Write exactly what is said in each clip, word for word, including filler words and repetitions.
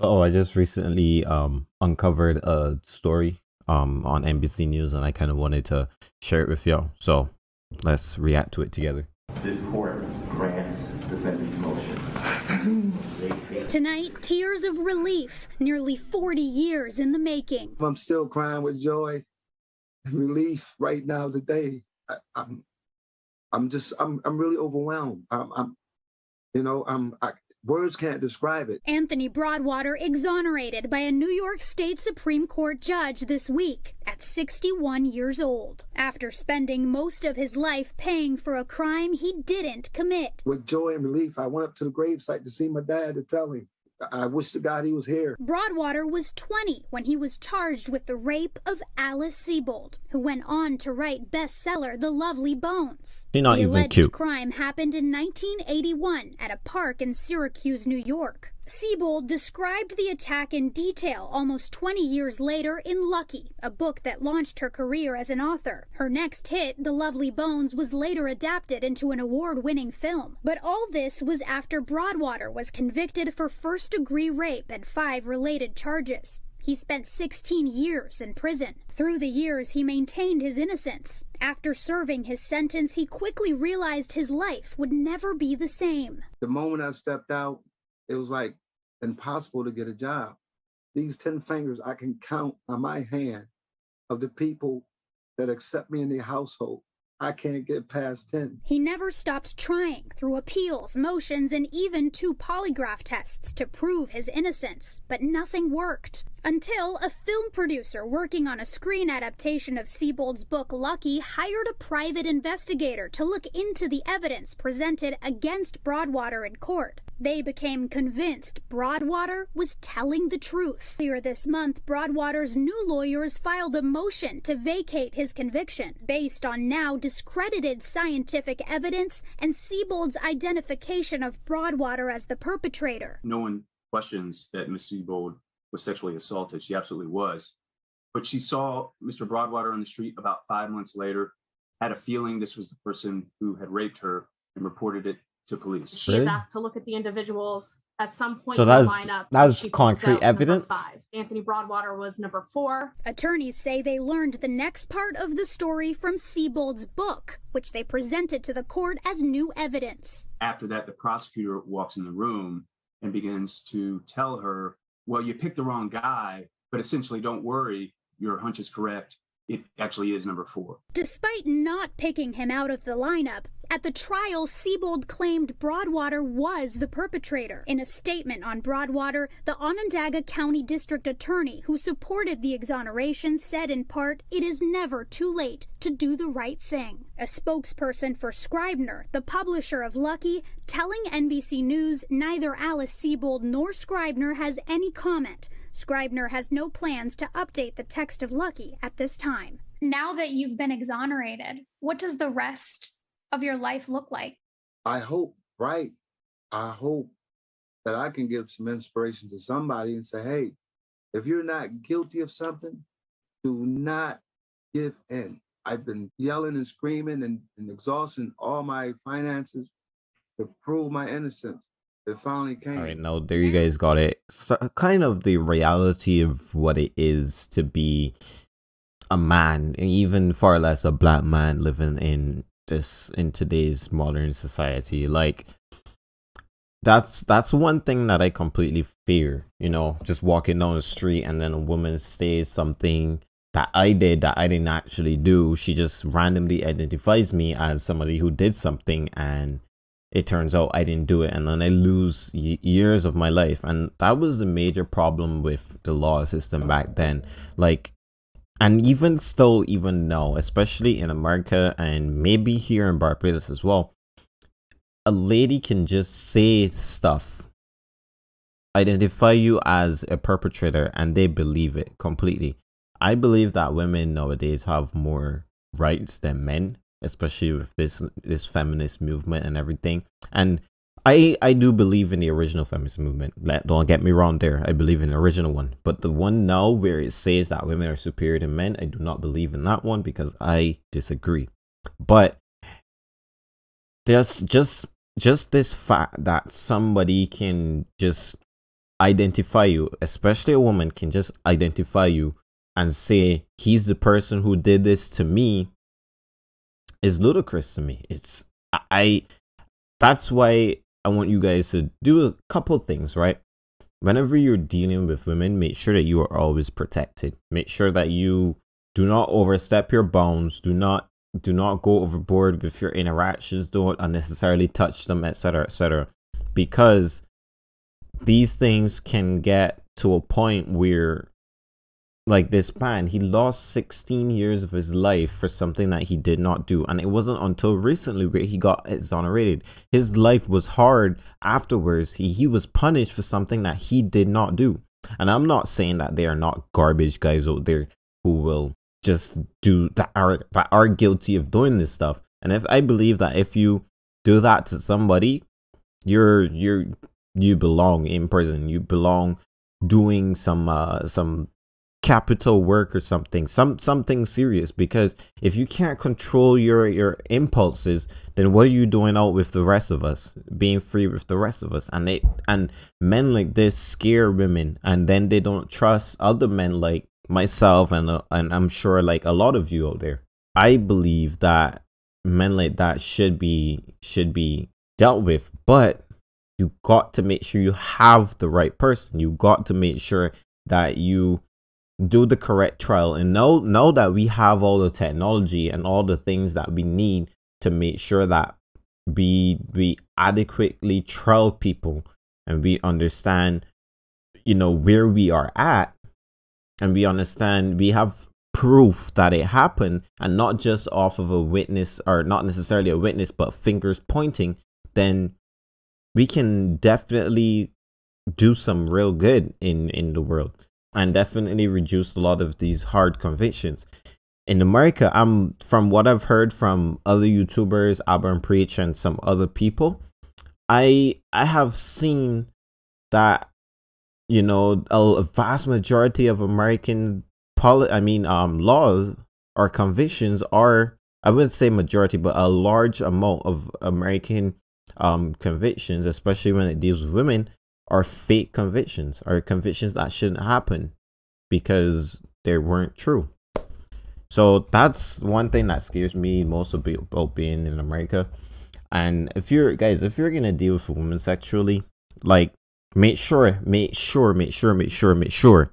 So I just recently um, uncovered a story um, on N B C News, and I kind of wanted to share it with y'all. So let's react to it together. This court grants defendant's motion. Tonight, tears of relief, nearly forty years in the making. I'm still crying with joy and relief right now today. I, I'm, I'm just, I'm, I'm really overwhelmed. I'm, I'm you know, I'm, I, words can't describe it. Anthony Broadwater exonerated by a New York State Supreme Court judge this week at sixty-one years old after spending most of his life paying for a crime he didn't commit. With joy and relief, I went up to the gravesite to see my dad to tell him. I wish to God he was here. Broadwater was twenty when he was charged with the rape of Alice Sebold, who went on to write bestseller The Lovely Bones. She's not even cute. The alleged crime happened in nineteen eighty-one at a park in Syracuse, New York. Sebold described the attack in detail almost twenty years later in Lucky, a book that launched her career as an author. Her next hit, The Lovely Bones, was later adapted into an award-winning film. But all this was after Broadwater was convicted for first-degree rape and five related charges. He spent sixteen years in prison. Through the years, he maintained his innocence. After serving his sentence, he quickly realized his life would never be the same. The moment I stepped out, it was like impossible to get a job. These ten fingers I can count on my hand of the people that accept me in their household. I can't get past ten. He never stops trying through appeals, motions, and even two polygraph tests to prove his innocence, but nothing worked. Until a film producer working on a screen adaptation of Sebold's book Lucky hired a private investigator to look into the evidence presented against Broadwater in court. They became convinced Broadwater was telling the truth. Earlier this month, Broadwater's new lawyers filed a motion to vacate his conviction based on now discredited scientific evidence and Sebold's identification of Broadwater as the perpetrator. No one questions that Miz Sebold was sexually assaulted. She absolutely was. But she saw Mister Broadwater on the street about five months later, had a feeling this was the person who had raped her, and reported it to police. She really? is asked to look at the individuals at some point. So that's that's concrete evidence. Five. Anthony Broadwater was number four. Attorneys say they learned the next part of the story from Sebold's book, which they presented to the court as new evidence. After that, the prosecutor walks in the room and begins to tell her, well, you picked the wrong guy, but essentially, don't worry, your hunch is correct. It actually is number four. Despite not picking him out of the lineup, at the trial, Sebold claimed Broadwater was the perpetrator. In a statement on Broadwater, the Onondaga County District Attorney who supported the exoneration said in part, "It is never too late to do the right thing." A spokesperson for Scribner, the publisher of Lucky, telling N B C News neither Alice Sebold nor Scribner has any comment. Scribner has no plans to update the text of Lucky at this time. Now that you've been exonerated, what does the rest of your life look like? I hope, right? I hope that I can give some inspiration to somebody and say, hey, if you're not guilty of something, do not give in. I've been yelling and screaming and, and exhausting all my finances to prove my innocence. It finally came. All right, now there you guys got it. So, kind of the reality of what it is to be a man, and even far less a black man living in this in today's modern society. Like that's that's one thing that I completely fear, you know, just walking down the street and then a woman says something that I did that I didn't actually do. She just randomly identifies me as somebody who did something, and it turns out I didn't do it, and then I lose years of my life. And that was the major problem with the law system back then. Like, and even still, even now, especially in America and maybe here in Barbados as well, a lady can just say stuff, identify you as a perpetrator, and they believe it completely. I believe that women nowadays have more rights than men, especially with this this feminist movement and everything. And I I do believe in the original feminist movement. Let, don't get me wrong there. I believe in the original one. But the one now where it says that women are superior to men, I do not believe in that one because I disagree. But there's just just this fact that somebody can just identify you, especially a woman can just identify you and say, he's the person who did this to me, is ludicrous to me. It's, I, that's why I want you guys to do a couple things, right? Whenever you're dealing with women, make sure that you are always protected. Make sure that you do not overstep your bounds. Do not do not go overboard with your interactions. Don't unnecessarily touch them, et cetera, et cetera. Because these things can get to a point where, like this man, he lost sixteen years of his life for something that he did not do. And it wasn't until recently where he got exonerated. His life was hard afterwards. He, he was punished for something that he did not do. And I'm not saying that they are not garbage guys out there who will just do that, are, that are guilty of doing this stuff. And if I believe that if you do that to somebody, you're you're you belong in prison. You belong doing some uh, some capital work or something, some something serious. Because if you can't control your your impulses, then what are you doing out with the rest of us, being free with the rest of us? And they and men like this scare women, and then they don't trust other men like myself, and uh, and I'm sure like a lot of you out there. I believe that men like that should be should be dealt with, but you got to make sure you have the right person. You got to make sure that you do the correct trial, and know know that we have all the technology and all the things that we need to make sure that we we adequately trial people, and we understand, you know, where we are at, and we understand we have proof that it happened, and not just off of a witness, or not necessarily a witness, but fingers pointing. Then we can definitely do some real good in in the world, and definitely reduce a lot of these hard convictions. In America, I'm from what I've heard from other YouTubers, Auburn Preach and some other people, I I have seen that, you know, a vast majority of American poli I mean um laws or convictions are, I wouldn't say majority, but a large amount of American um convictions, especially when it deals with women, are fake convictions, are convictions that shouldn't happen because they weren't true. So that's one thing that scares me most about being in America. And if you're guys, if you're gonna deal with a woman sexually, like make sure, make sure, make sure, make sure, make sure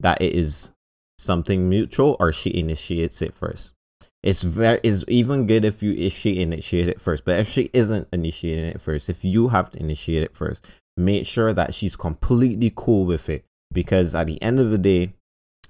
that it is something mutual, or she initiates it first. It's very, it's even good if you if she initiates it first. But if she isn't initiating it first, if you have to initiate it first, make sure that she's completely cool with it, because at the end of the day,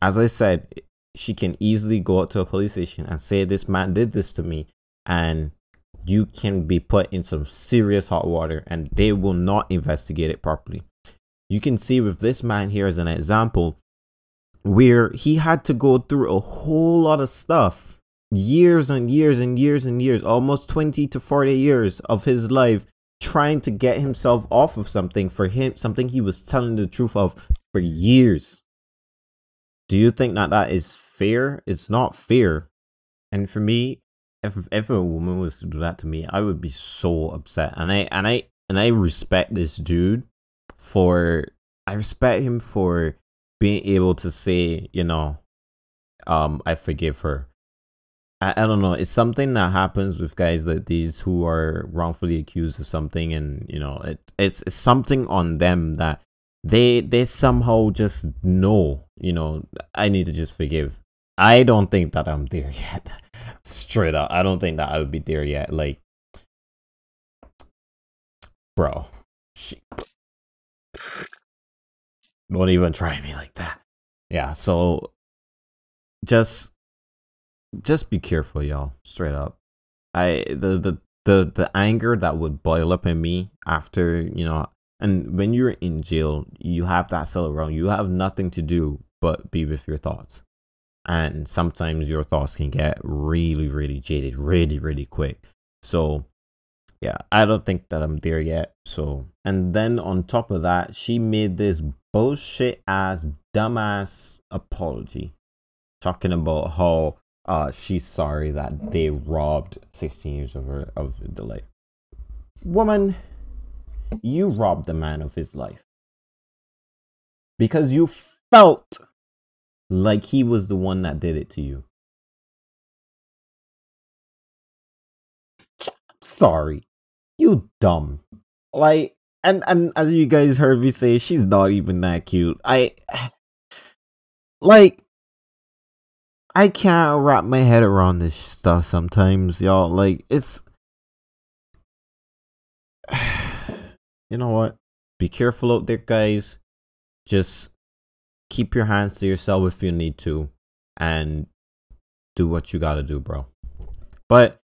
as I said, she can easily go out to a police station and say, this man did this to me, and you can be put in some serious hot water, and they will not investigate it properly. You can see with this man here as an example, where he had to go through a whole lot of stuff, years and years and years and years, almost twenty to forty years of his life, trying to get himself off of something, for him, something he was telling the truth of for years. Do you think that that is fair? It's not fair. And for me, if if a woman was to do that to me, I would be so upset. And I and I and I respect this dude for I respect him for being able to say, you know, um, I forgive her. I don't know, it's something that happens with guys like these who are wrongfully accused of something, and you know it, it's, it's something on them that they they somehow just know, you know, I need to just forgive. I don't think that I'm there yet. Straight up, I don't think that I would be there yet. Like, bro, she, don't even try me like that. Yeah, so just just be careful, y'all. Straight up, I the, the the the anger that would boil up in me after, you know, and when you're in jail, you have that cell around, you have nothing to do but be with your thoughts, and sometimes your thoughts can get really really jaded really really quick. So yeah, I don't think that I'm there yet. So, and then on top of that, she made this bullshit ass dumbass apology talking about how Uh, she's sorry that they robbed sixteen years of her of the life. Woman, you robbed the man of his life. because you felt like he was the one that did it to you. I'm sorry, you dumb. Like, and and as you guys heard me say, she's not even that cute. I like, I can't wrap my head around this stuff sometimes, y'all. Like, it's, you know what? Be careful out there, guys. Just keep your hands to yourself if you need to, and do what you gotta do, bro. But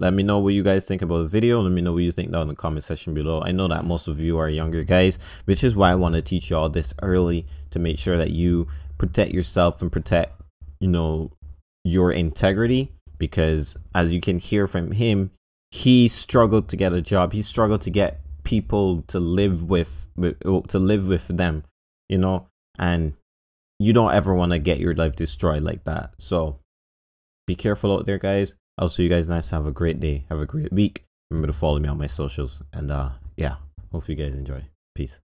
let me know what you guys think about the video. Let me know what you think down in the comment section below. I know that most of you are younger guys, which is why I want to teach y'all this early, to make sure that you protect yourself and protect, you know, your integrity. Because as you can hear from him, he struggled to get a job. He struggled to get people to live with, to live with them, you know, and you don't ever want to get your life destroyed like that. So be careful out there, guys. I'll see you guys next time. Have a great day. Have a great week. Remember to follow me on my socials. And uh, yeah, hope you guys enjoy. Peace.